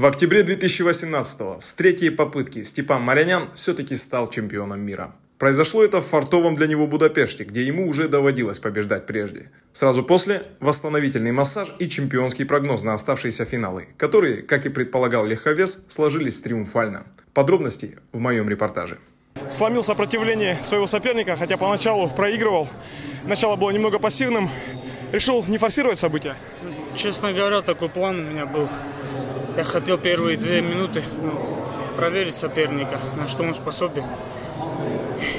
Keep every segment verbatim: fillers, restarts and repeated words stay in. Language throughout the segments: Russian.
В октябре две тысячи восемнадцатого с третьей попытки Степан Марянян все-таки стал чемпионом мира. Произошло это в фартовом для него Будапеште, где ему уже доводилось побеждать прежде. Сразу после – восстановительный массаж и чемпионский прогноз на оставшиеся финалы, которые, как и предполагал легковес, сложились триумфально. Подробности в моем репортаже. Сломил сопротивление своего соперника, хотя поначалу проигрывал. Начало было немного пассивным. Решил не форсировать события. Честно говоря, такой план у меня был. Я хотел первые две минуты проверить соперника, на что он способен.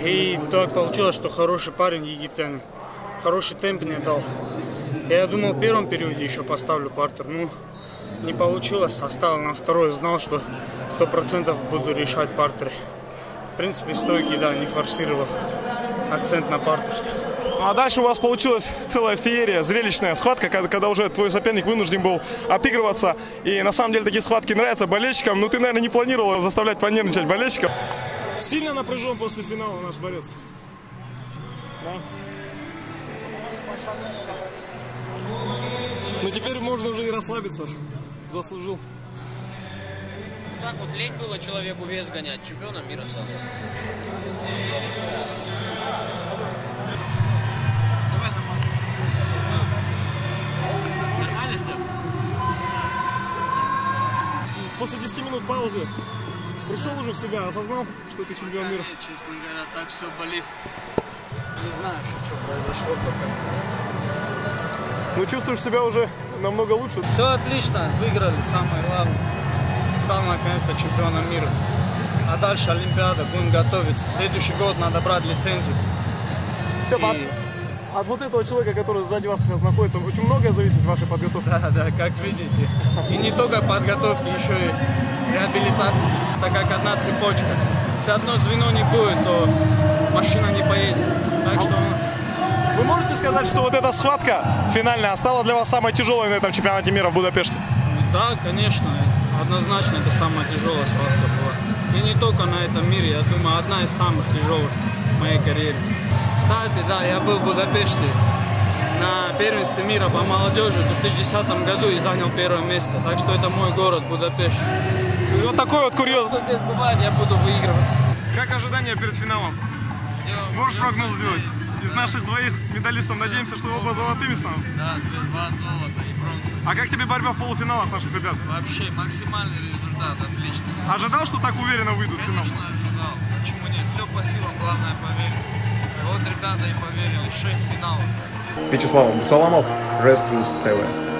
И так получилось, что хороший парень египтянин. Хороший темп мне дал. Я думал, в первом периоде еще поставлю партер. Ну, не получилось. Оставил на второй. Знал, что сто процентов буду решать партеры. В принципе, стойки, да, не форсировал. Акцент на партер. А дальше у вас получилась целая феерия, зрелищная схватка, когда уже твой соперник вынужден был отыгрываться. И на самом деле такие схватки нравятся болельщикам. Но ты, наверное, не планировал заставлять понервничать болельщиков. Сильно напряжен после финала наш борец? Да. Ну теперь можно уже и расслабиться. Заслужил. Ну так вот, лень было человеку вес гонять. Чемпионом мира стал. Нормально, что ли? После десяти минут паузы пришел уже в себя, осознал, что ты чемпион мира? Нет, честно говоря, так все болит. Не знаю, что, что произошло пока. Ну, чувствуешь себя уже намного лучше? Все отлично, выиграли, самое главное. Стал наконец-то чемпионом мира. А дальше Олимпиада, будем готовиться. В следующий год надо брать лицензию. Степан, И... от вот этого человека, который сзади вас сейчас находится, очень многое зависит от вашей подготовки? Да, да, как видите. И не только подготовки, еще и... реабилитация, так как одна цепочка. Если одно звено не будет, то машина не поедет. Так что... Вы можете сказать, что вот эта схватка финальная стала для вас самой тяжелой на этом чемпионате мира в Будапеште? Да, конечно. Однозначно это самая тяжелая схватка была. И не только на этом мире, я думаю, одна из самых тяжелых в моей карьере. Кстати, да, я был в Будапеште на первенстве мира по молодежи в две тысячи десятом году и занял первое место. Так что это мой город Будапешт. Вот такой вот курьез. Что здесь бывает, я буду выигрывать. Как ожидания перед финалом? Я, Можешь я прогноз сделать? Из да. наших двоих медалистов все надеемся, что оба золотыми станут. Да, два золота и бронза. А как тебе борьба в полуфиналах наших ребят? Вообще максимальный результат, отлично. Ожидал, что так уверенно выйдут в финал? Конечно, ожидал. Почему нет? Все по силам, главное поверить. Вот ребята и поверили. шесть финалов. Вячеслав Абдусаламов, Wrestrus ти ви.